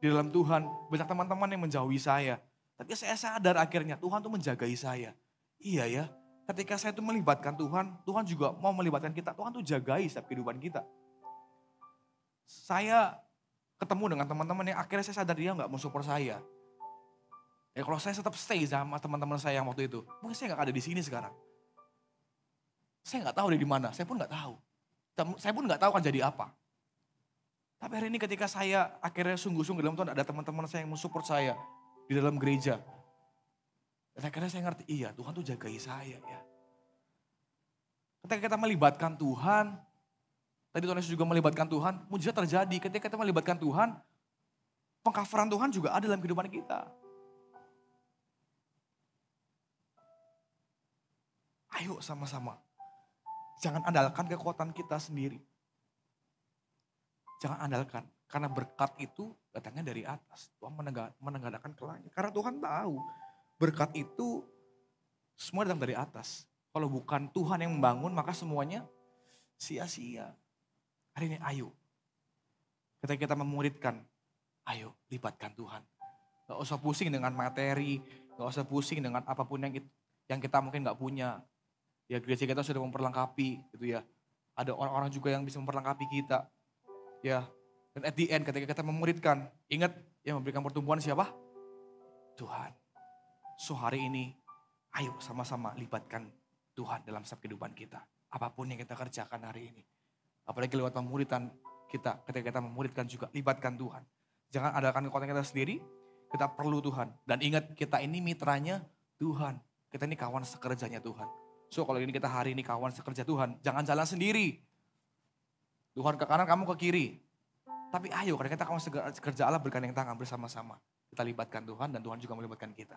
di dalam Tuhan. Banyak teman-teman yang menjauhi saya. Tapi saya sadar akhirnya Tuhan tuh menjagai saya. Iya ya, ketika saya tuh melibatkan Tuhan, Tuhan juga mau melibatkan kita. Tuhan tuh jagai setiap kehidupan kita. Saya ketemu dengan teman-teman yang akhirnya saya sadar dia gak mau support saya. Ya kalau saya tetap stay sama teman-teman saya yang waktu itu, mungkin saya gak ada di sini sekarang. Saya gak tahu dia di mana, saya pun gak tahu. Saya pun gak tahu akan jadi apa. Tapi hari ini ketika saya akhirnya sungguh-sungguh dalam Tuhan, ada teman-teman saya yang mau support saya di dalam gereja. Dan akhirnya saya ngerti, iya Tuhan tuh jagai saya ya. Ketika kita melibatkan Tuhan, tadi Tuhan Yesus juga melibatkan Tuhan, mujizat terjadi. Ketika kita melibatkan Tuhan, pengkafiran Tuhan juga ada dalam kehidupan kita. Ayo sama-sama. Jangan andalkan kekuatan kita sendiri. Jangan andalkan. Karena berkat itu datangnya dari atas. Tuhan menenggadakan ke langit. Karena Tuhan tahu berkat itu semua datang dari atas. Kalau bukan Tuhan yang membangun maka semuanya sia-sia. Hari ini ayo. Ketika kita memuridkan, ayo libatkan Tuhan. Gak usah pusing dengan materi. Gak usah pusing dengan apapun yang kita, yang kita mungkin gak punya. Ya gereja kita sudah memperlengkapi gitu ya. Ada orang-orang juga yang bisa memperlengkapi kita. Ya. Dan at the end ketika kita memuridkan, ingat yang memberikan pertumbuhan siapa? Tuhan. So hari ini, ayo sama-sama libatkan Tuhan dalam setiap kehidupan kita. Apapun yang kita kerjakan hari ini. Apalagi lewat pemuritan kita, ketika kita memuridkan juga, libatkan Tuhan. Jangan andalkan kekuatan kita sendiri, kita perlu Tuhan. Dan ingat kita ini mitranya Tuhan. Kita ini kawan sekerjanya Tuhan. So kalau ini kita hari ini kawan sekerja Tuhan, jangan jalan sendiri. Tuhan ke kanan, kamu ke kiri. Tapi ayo, karena kita kawan kerja Allah bergandeng tangan bersama-sama. Kita libatkan Tuhan dan Tuhan juga melibatkan kita.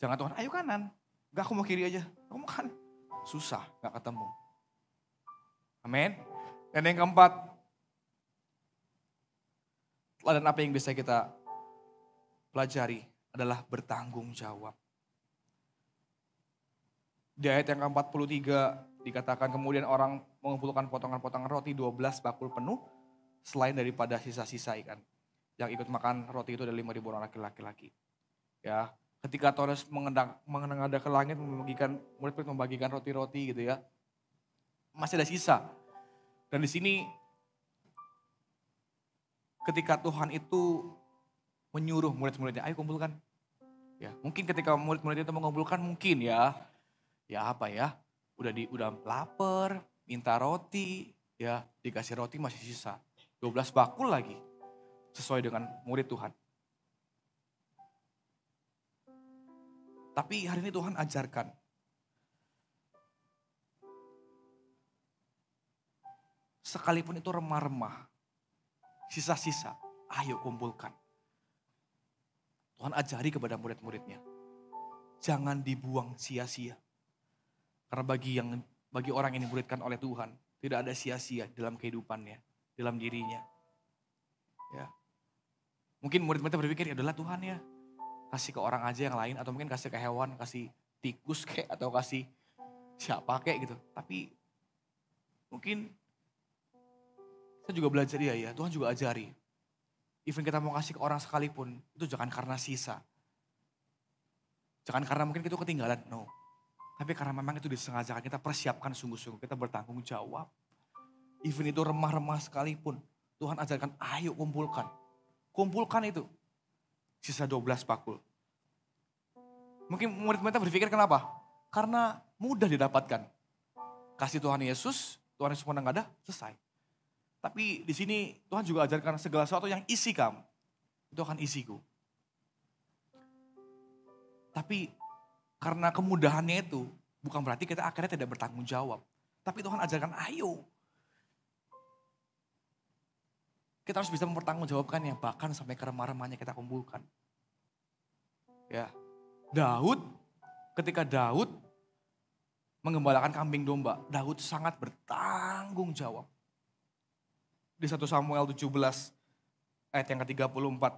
Jangan Tuhan, ayo kanan. Enggak, aku mau kiri aja. Aku mau kanan. Susah, enggak ketemu. Amin. Dan yang keempat. Teladan apa yang bisa kita pelajari adalah bertanggung jawab. Di ayat yang ke-empat puluh tiga dikatakan kemudian orang mengumpulkan potongan-potongan roti dua belas bakul penuh. Selain daripada sisa-sisa ikan. Yang ikut makan roti itu ada lima ribu orang laki-laki. Ya, ketika Tuhan mengenang-ada ke langit, membagikan, murid-murid membagikan roti-roti gitu ya. Masih ada sisa. Dan di sini ketika Tuhan itu menyuruh murid-muridnya, ayo kumpulkan. Ya, mungkin ketika murid-murid itu mengumpulkan mungkin ya. Ya apa ya? Udah di udah lapar, minta roti, ya dikasih roti masih sisa. dua belas bakul lagi, sesuai dengan murid Tuhan. Tapi hari ini Tuhan ajarkan. Sekalipun itu remah-remah, sisa-sisa, ayo kumpulkan. Tuhan ajari kepada murid-muridnya. Jangan dibuang sia-sia. Karena bagi yang bagi orang yang dimuridkan oleh Tuhan, tidak ada sia-sia dalam kehidupannya. Dalam dirinya. Ya. Mungkin murid-murid berpikir, ya adalah Tuhan ya. Kasih ke orang aja yang lain, atau mungkin kasih ke hewan, kasih tikus kek, atau kasih siapa kek gitu. Tapi mungkin saya juga belajar ya, ya Tuhan juga ajari. Even kita mau kasih ke orang sekalipun, itu jangan karena sisa. Jangan karena mungkin itu ketinggalan, no. Tapi karena memang itu disengajakan, kita persiapkan sungguh-sungguh, kita bertanggung jawab. Even itu remah-remah sekalipun, Tuhan ajarkan, ayo kumpulkan. Kumpulkan itu. Sisa dua belas pakul. Mungkin murid-muridnya berpikir kenapa? Karena mudah didapatkan. Kasih Tuhan Yesus, Tuhan Yesus menang ada, selesai. Tapi di sini Tuhan juga ajarkan segala sesuatu yang isi kamu. Itu akan isiku. Tapi karena kemudahannya itu, bukan berarti kita akhirnya tidak bertanggung jawab. Tapi Tuhan ajarkan, ayo. Kita harus bisa mempertanggungjawabkannya, bahkan sampai ke remah-remahnya kita kumpulkan. Ya, Daud, ketika Daud menggembalakan kambing domba, Daud sangat bertanggung jawab. Di satu Samuel tujuh belas, ayat yang ke tiga puluh empat.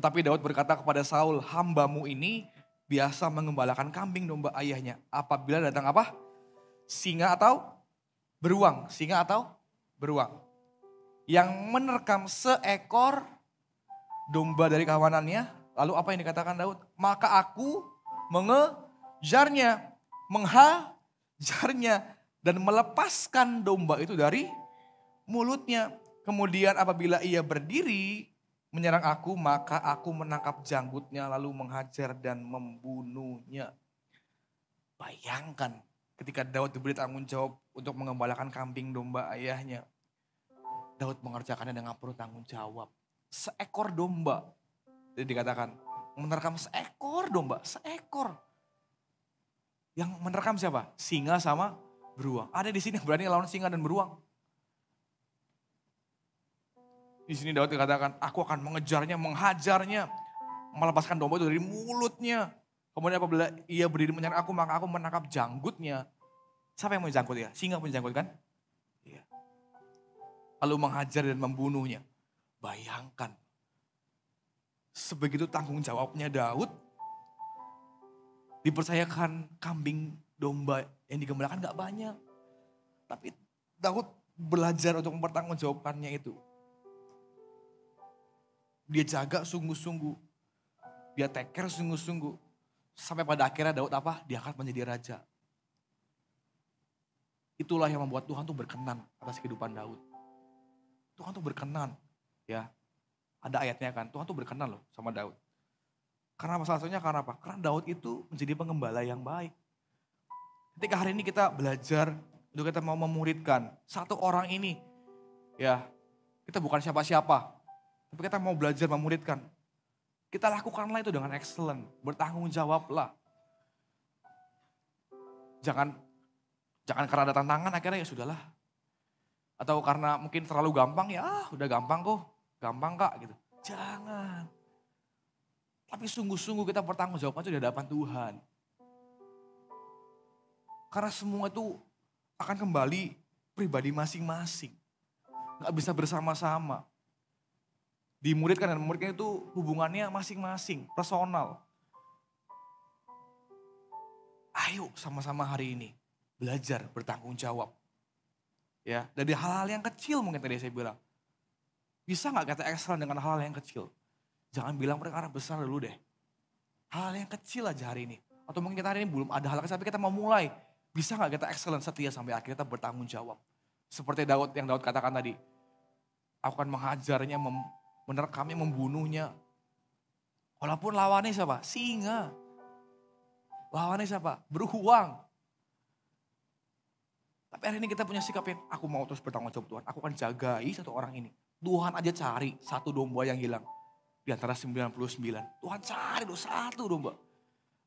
Tetapi Daud berkata kepada Saul, hambamu ini biasa menggembalakan kambing domba ayahnya. Apabila datang apa? Singa atau beruang. Singa atau beruang. Yang menerkam seekor domba dari kawanannya. Lalu apa yang dikatakan Daud? Maka aku mengejarnya, menghajarnya, dan melepaskan domba itu dari mulutnya. Kemudian apabila ia berdiri menyerang aku, maka aku menangkap janggutnya lalu menghajar dan membunuhnya. Bayangkan ketika Daud diberi tanggung jawab untuk mengembalakan kambing domba ayahnya. Daud mengerjakannya dengan penuh tanggung jawab. Seekor domba. Jadi dikatakan, menerkam seekor domba, seekor. Yang menerkam siapa? Singa sama beruang. Ada di sini yang berani lawan singa dan beruang. Di sini Daud dikatakan, aku akan mengejarnya, menghajarnya, melepaskan domba itu dari mulutnya. Kemudian apabila ia berdiri menyerang aku, maka aku menangkap janggutnya. Siapa yang punya janggut ya? Singa punya janggut kan? Lalu menghajar dan membunuhnya. Bayangkan. Sebegitu tanggung jawabnya Daud. Dipercayakan kambing domba yang digembalakan gak banyak. Tapi Daud belajar untuk mempertanggungjawabkannya itu. Dia jaga sungguh-sungguh. Dia take care sungguh-sungguh. Sampai pada akhirnya Daud apa? Diangkat menjadi raja. Itulah yang membuat Tuhan tuh berkenan atas kehidupan Daud. Tuhan tuh berkenan, ya. Ada ayatnya kan, Tuhan tuh berkenan loh sama Daud. Karena salah satunya karena apa? Karena Daud itu menjadi pengembala yang baik. Ketika hari ini kita belajar, untuk kita mau memuridkan satu orang ini, ya, kita bukan siapa-siapa, tapi kita mau belajar memuridkan. Kita lakukanlah itu dengan excellent, bertanggung jawablah. Jangan, jangan karena ada tantangan akhirnya ya sudahlah. Atau karena mungkin terlalu gampang, ya ah, udah gampang kok, gampang kak gitu. Jangan. Tapi sungguh-sungguh kita bertanggung jawab itu di hadapan Tuhan. Karena semua itu akan kembali pribadi masing-masing. Gak bisa bersama-sama. Dimuridkan dan memuridkan itu hubungannya masing-masing, personal. Ayo sama-sama hari ini belajar bertanggung jawab. Ya, dari hal-hal yang kecil mungkin tadi saya bilang. Bisa gak kata excellent dengan hal-hal yang kecil? Jangan bilang perkara besar dulu deh. Hal yang kecil aja hari ini. Atau mungkin kita hari ini belum ada hal kecil tapi kita mau mulai. Bisa gak kita excellent setia sampai akhirnya kita bertanggung jawab. Seperti Daud yang Daud katakan tadi. Aku akan menghajarnya, mem- menerkamnya, membunuhnya. Walaupun lawannya siapa? Singa. Lawannya siapa? Beruang. Tapi hari ini kita punya sikap yang aku mau terus bertanggung jawab Tuhan. Aku akan jagai satu orang ini. Tuhan aja cari satu domba yang hilang. Di antara sembilan puluh sembilan. Tuhan cari loh satu domba.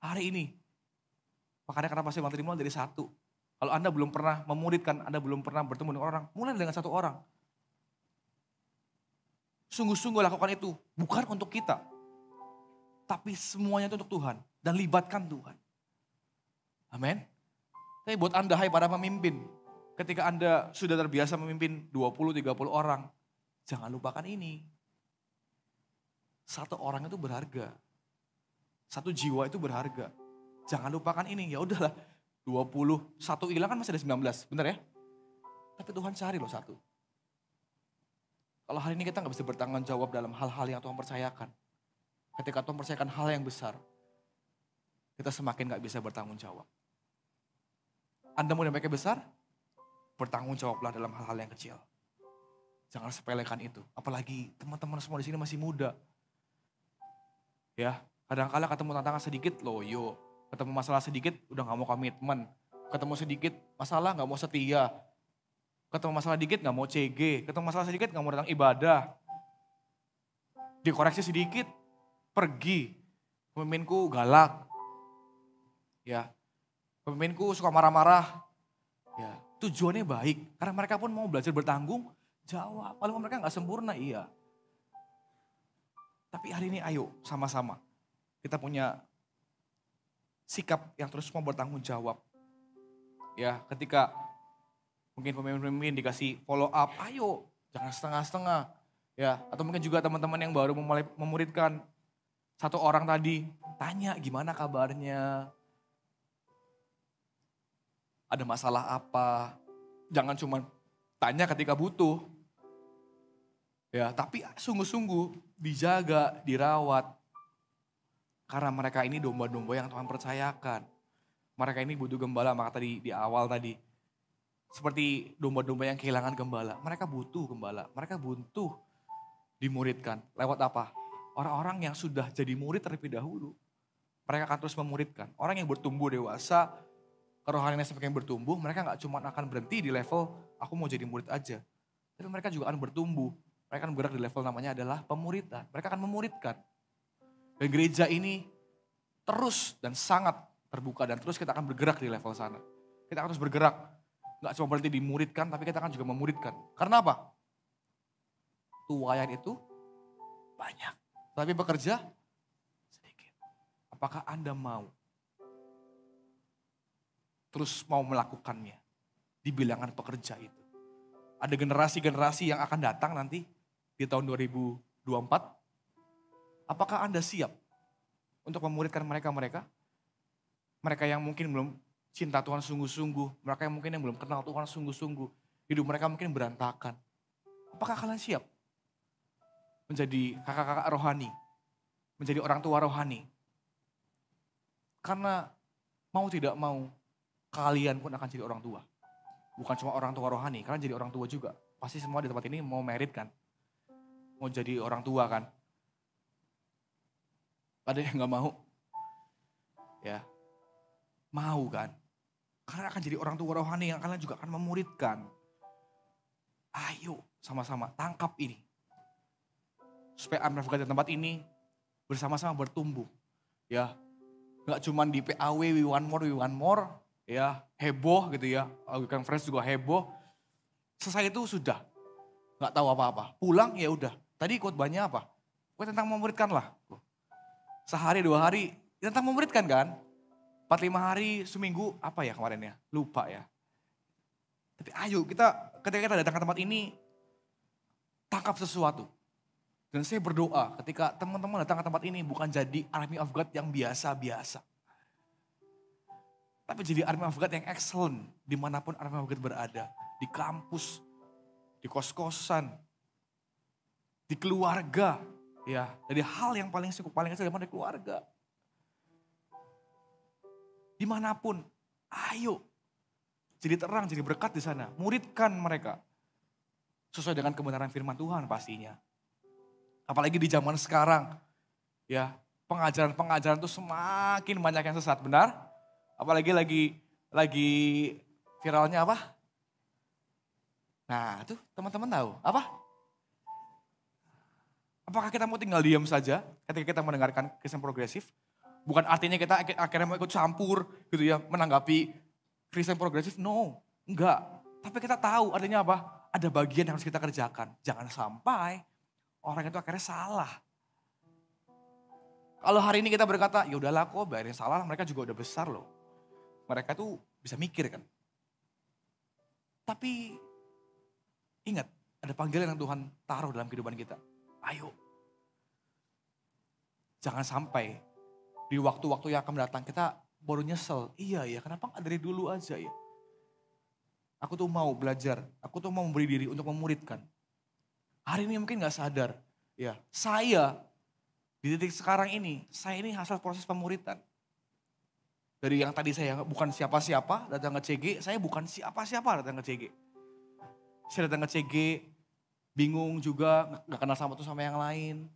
Hari ini. Makanya kenapa saya mulai dari satu. Kalau Anda belum pernah memuridkan, Anda belum pernah bertemu dengan orang, mulai dengan satu orang. Sungguh-sungguh lakukan itu. Bukan untuk kita. Tapi semuanya itu untuk Tuhan. Dan libatkan Tuhan. Amin. Tapi buat Anda, hai para pemimpin, ketika Anda sudah terbiasa memimpin dua puluh sampai tiga puluh orang, jangan lupakan ini. Satu orang itu berharga. Satu jiwa itu berharga. Jangan lupakan ini. Ya udahlah, dua puluh, satu hilang kan masih ada sembilan belas, benar ya? Tapi Tuhan cari loh satu. Kalau hari ini kita gak bisa bertanggung jawab dalam hal-hal yang Tuhan percayakan. Ketika Tuhan percayakan hal yang besar, kita semakin gak bisa bertanggung jawab. Anda mau dipakai besar, bertanggung jawablah dalam hal-hal yang kecil. Jangan sepelekan itu. Apalagi teman-teman semua di sini masih muda. Ya, kadang-kala ketemu tantangan sedikit, loyo. Ketemu masalah sedikit, udah gak mau komitmen. Ketemu sedikit masalah, gak mau setia. Ketemu masalah dikit, gak mau C G. Ketemu masalah sedikit, gak mau datang ibadah. Dikoreksi sedikit, pergi. Pemimpinku galak. Ya, pemimpinku suka marah-marah. Ya, tujuannya baik. Karena mereka pun mau belajar bertanggung jawab, walaupun mereka gak sempurna, iya. Tapi hari ini ayo sama-sama. Kita punya sikap yang terus mau bertanggung jawab. Ya, ketika mungkin pemimpin-pemimpin dikasih follow up, ayo jangan setengah-setengah. Ya, atau mungkin juga teman-teman yang baru memulai memuridkan satu orang tadi, tanya gimana kabarnya. Ada masalah apa? Jangan cuma tanya ketika butuh. Ya, tapi sungguh-sungguh dijaga, dirawat. Karena mereka ini domba-domba yang Tuhan percayakan. Mereka ini butuh gembala, maka tadi di awal tadi. Seperti domba-domba yang kehilangan gembala. Mereka butuh gembala, mereka butuh dimuridkan. Lewat apa? Orang-orang yang sudah jadi murid terlebih dahulu. Mereka akan terus memuridkan. Orang yang bertumbuh dewasa, kerohaniannya semakin bertumbuh, mereka gak cuma akan berhenti di level aku mau jadi murid aja. Tapi mereka juga akan bertumbuh. Mereka akan bergerak di level namanya adalah pemuridan. Mereka akan memuridkan. Dan gereja ini terus dan sangat terbuka. Dan terus kita akan bergerak di level sana. Kita akan terus bergerak. Gak cuma berarti dimuridkan, tapi kita akan juga memuridkan. Karena apa? Tuayan itu banyak. Tapi bekerja sedikit. Apakah Anda mau terus mau melakukannya di bilangan pekerja itu? Ada generasi-generasi yang akan datang nanti di tahun dua ribu dua puluh empat. Apakah Anda siap untuk memuridkan mereka-mereka? Mereka yang mungkin belum cinta Tuhan sungguh-sungguh. Mereka yang mungkin yang belum kenal Tuhan sungguh-sungguh. Hidup mereka mungkin berantakan. Apakah kalian siap menjadi kakak-kakak rohani? Menjadi orang tua rohani? Karena mau tidak mau kalian pun akan jadi orang tua. Bukan cuma orang tua rohani, karena jadi orang tua juga. Pasti semua di tempat ini mau merit kan. Mau jadi orang tua kan. Ada yang gak mau? Ya. Mau kan. Karena akan jadi orang tua rohani yang kalian juga akan memuridkan. Ayo sama-sama tangkap ini. Supaya Army of God di tempat ini bersama-sama bertumbuh. Ya. Gak cuma di P A W, we want more, we want more. Ya, heboh gitu ya. Bukan fresh juga heboh. Selesai itu sudah. Gak tahu apa-apa. Pulang ya udah. Tadi khotbahnya apa? Gue tentang memuridkan lah. Sehari dua hari tentang memuridkan kan? Empat lima hari seminggu apa ya kemarin ya? Lupa ya. Tapi ayo kita ketika kita datang ke tempat ini tangkap sesuatu. Dan saya berdoa ketika teman-teman datang ke tempat ini bukan jadi Army of God yang biasa-biasa. Tapi jadi Army of God yang excellent, dimanapun Army of God berada. Di kampus, di kos-kosan, di keluarga. Ya, jadi hal yang paling cukup, paling kecil dari keluarga. Dimanapun, ayo. Jadi terang, jadi berkat di sana. Muridkan mereka. Sesuai dengan kebenaran firman Tuhan pastinya. Apalagi di zaman sekarang. Ya, pengajaran-pengajaran itu semakin banyak yang sesat, benar? Apalagi lagi lagi viralnya apa? Nah tuh teman-teman tahu apa? Apakah kita mau tinggal diam saja ketika kita mendengarkan Kristen progresif? Bukan artinya kita akhirnya mau ikut campur gitu ya, menanggapi Kristen progresif, no, enggak. Tapi kita tahu artinya apa? Ada bagian yang harus kita kerjakan. Jangan sampai orang itu akhirnya salah. Kalau hari ini kita berkata, ya udahlah kok bayarin salah, mereka juga udah besar loh. Mereka tuh bisa mikir kan. Tapi ingat, ada panggilan yang Tuhan taruh dalam kehidupan kita. Ayo. Jangan sampai di waktu-waktu yang akan datang kita baru nyesel. Iya ya, kenapa gak dari dulu aja ya. Aku tuh mau belajar, aku tuh mau memberi diri untuk memuridkan. Hari ini mungkin gak sadar. Ya, saya di titik sekarang ini, saya ini hasil proses pemuritan. Dari yang tadi saya bukan siapa-siapa datang ke C G, saya bukan siapa-siapa datang ke C G. Saya datang ke C G, bingung juga, gak kenal sama tuh sama yang lain.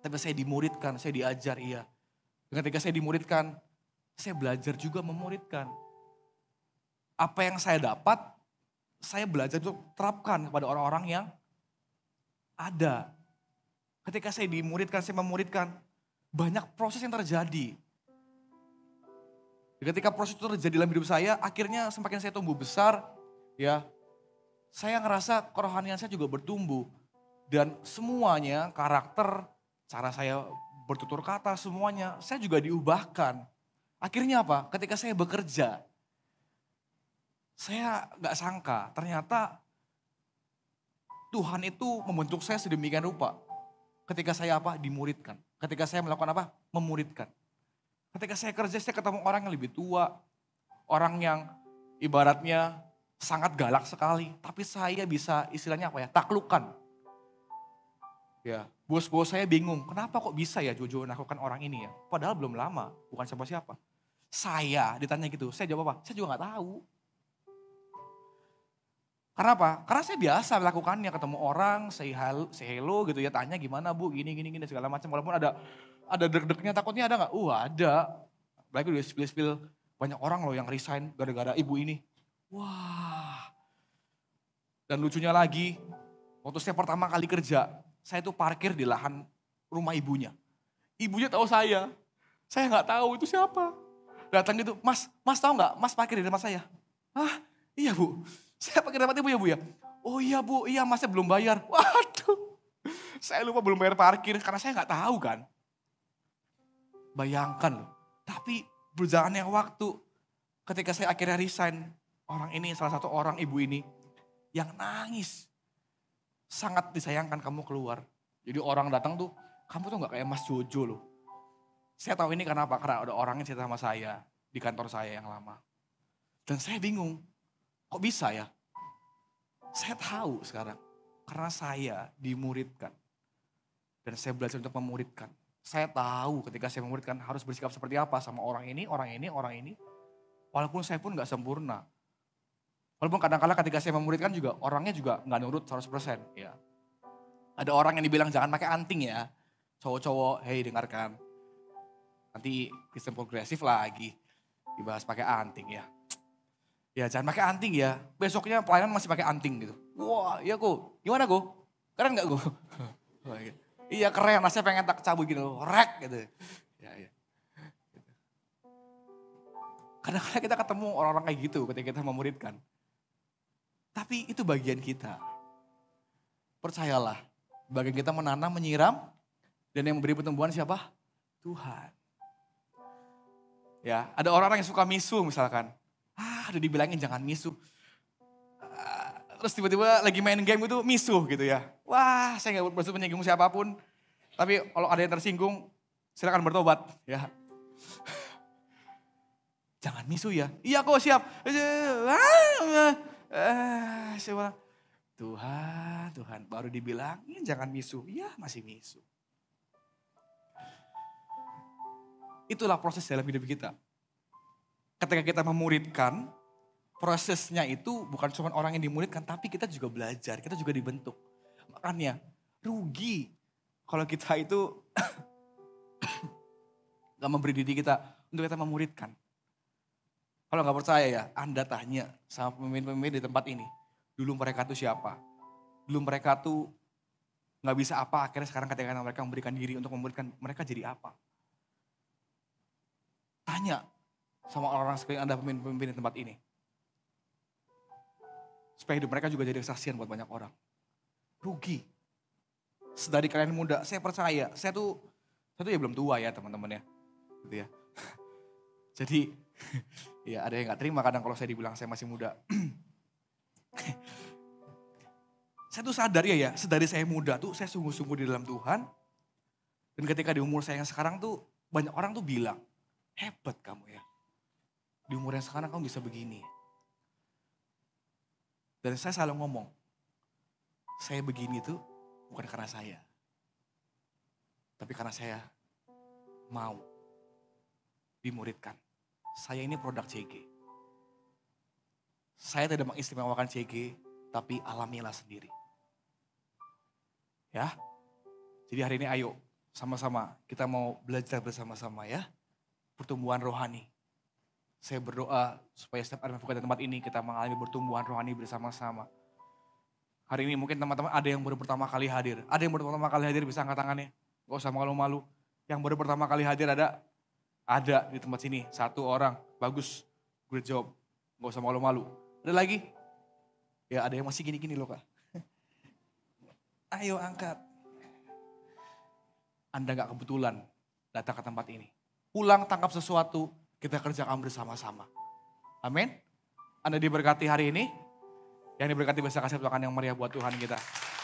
Tapi saya dimuridkan, saya diajar, iya. Ketika saya dimuridkan, saya belajar juga memuridkan. Apa yang saya dapat, saya belajar untuk terapkan kepada orang-orang yang ada. Ketika saya dimuridkan, saya memuridkan, banyak proses yang terjadi. Ketika proses itu terjadi dalam hidup saya, akhirnya semakin saya tumbuh besar, ya, saya ngerasa kerohanian saya juga bertumbuh. Dan semuanya, karakter, cara saya bertutur kata, semuanya, saya juga diubahkan. Akhirnya apa? Ketika saya bekerja, saya gak sangka, ternyata Tuhan itu membentuk saya sedemikian rupa. Ketika saya apa? Dimuridkan. Ketika saya melakukan apa? Memuridkan. Ketika saya kerja, saya ketemu orang yang lebih tua. Orang yang ibaratnya sangat galak sekali. Tapi saya bisa istilahnya apa ya, taklukkan. Ya, bos-bos saya bingung. Kenapa kok bisa ya jujur nakukan orang ini ya? Padahal belum lama, bukan siapa-siapa. Saya ditanya gitu, saya jawab apa? Saya juga gak tahu. Karena apa? Karena saya biasa melakukannya, ketemu orang, say hello, say hello gitu ya, tanya gimana bu, gini, gini, gini, segala macam. Walaupun ada ada deg-degnya, takutnya ada gak? Uh ada. Apalagi udah spill-spill banyak orang loh yang resign gara-gara ibu ini. Wah. Dan lucunya lagi, waktu saya pertama kali kerja, saya tuh parkir di lahan rumah ibunya. Ibunya tahu saya, saya gak tahu itu siapa. Datang gitu, mas, mas tahu gak? Mas parkir di tempat saya. Hah? Iya bu. Saya pakai tempat ibu ya bu ya? Oh iya bu, iya mas saya belum bayar. Waduh, saya lupa belum bayar parkir karena saya gak tahu kan. Bayangkan loh, tapi berjalannya waktu ketika saya akhirnya resign. Orang ini, salah satu orang ibu ini yang nangis. Sangat disayangkan kamu keluar. Jadi orang datang tuh, kamu tuh gak kayak mas Jojo loh. Saya tahu ini karena apa? Karena ada orang yang cerita sama saya di kantor saya yang lama. Dan saya bingung. Kok bisa ya? Saya tahu sekarang. Karena saya dimuridkan. Dan saya belajar untuk memuridkan. Saya tahu ketika saya memuridkan harus bersikap seperti apa sama orang ini, orang ini, orang ini. Walaupun saya pun gak sempurna. Walaupun kadang-kadang ketika saya memuridkan juga orangnya juga gak nurut seratus persen. Ya. Ada orang yang dibilang jangan pakai anting ya. Cowok-cowok, hei dengarkan. Nanti Kristen progresif lagi. Dibahas pakai anting ya. Ya jangan pakai anting ya, besoknya pelayanan masih pakai anting gitu. Wah iya kok, gimana kok? Keren gak kok? Iya keren, nah saya pengen tak cabut gitu, rek gitu. Ya, ya. Kadang-kadang kita ketemu orang-orang kayak gitu ketika kita memuridkan. Tapi itu bagian kita. Percayalah, bagian kita menanam, menyiram, dan yang memberi pertumbuhan siapa? Tuhan. Ya, ada orang-orang yang suka misu misalkan. Ah, udah dibilangin jangan misuh. Ah, terus tiba-tiba lagi main game itu misuh gitu ya. Wah, saya gak bermaksud menyinggung siapapun. Tapi kalau ada yang tersinggung, silakan bertobat ya. Jangan misuh ya. Iya kok siap. Ah, siapa? Tuhan, Tuhan baru dibilangin jangan misuh. Ya masih misuh. Itulah proses dalam hidup kita. Ketika kita memuridkan, prosesnya itu bukan cuma orang yang dimuridkan, tapi kita juga belajar, kita juga dibentuk. Makanya rugi kalau kita itu gak memberi diri kita untuk kita memuridkan. Kalau gak percaya ya, Anda tanya sama pemimpin-pemimpin di tempat ini. Dulu mereka tuh siapa? Dulu mereka tuh gak bisa apa, akhirnya sekarang ketika mereka memberikan diri untuk memuridkan, mereka jadi apa? Tanya sama orang-orang sekalian Anda pemimpin-pemimpin di tempat ini. Supaya hidup mereka juga jadi kesaksian buat banyak orang. Rugi. Sedari kalian muda, saya percaya. Saya tuh, saya tuh ya belum tua ya teman-teman ya. Gitu ya. Jadi, ya ada yang gak terima kadang kalau saya dibilang saya masih muda. Saya tuh sadar ya ya, sedari saya muda tuh saya sungguh-sungguh di dalam Tuhan. Dan ketika di umur saya yang sekarang tuh, banyak orang tuh bilang, hebat kamu ya. Di umur yang sekarang kamu bisa begini. Dan saya selalu ngomong, saya begini itu bukan karena saya. Tapi karena saya mau dimuridkan. saya ini produk C G. Saya tidak mengistimewakan C G, tapi alamilah sendiri. Ya, jadi hari ini ayo sama-sama kita mau belajar bersama-sama ya. Pertumbuhan rohani. Saya berdoa supaya setiap Army of God di tempat ini kita mengalami pertumbuhan rohani bersama-sama. Hari ini mungkin teman-teman ada yang baru pertama kali hadir. Ada yang baru pertama kali hadir bisa angkat tangannya. Gak usah malu-malu. Yang baru pertama kali hadir ada? Ada di tempat sini. Satu orang. Bagus. Great job. Gak usah malu-malu. Ada lagi? Ya ada yang masih gini-gini loh Kak. Ayo angkat. Anda gak kebetulan datang ke tempat ini. Pulang tangkap sesuatu. Kita kerjakan bersama-sama. Amin. Anda diberkati hari ini. Yang diberkati besar kasih Tuhan yang meriah buat Tuhan kita.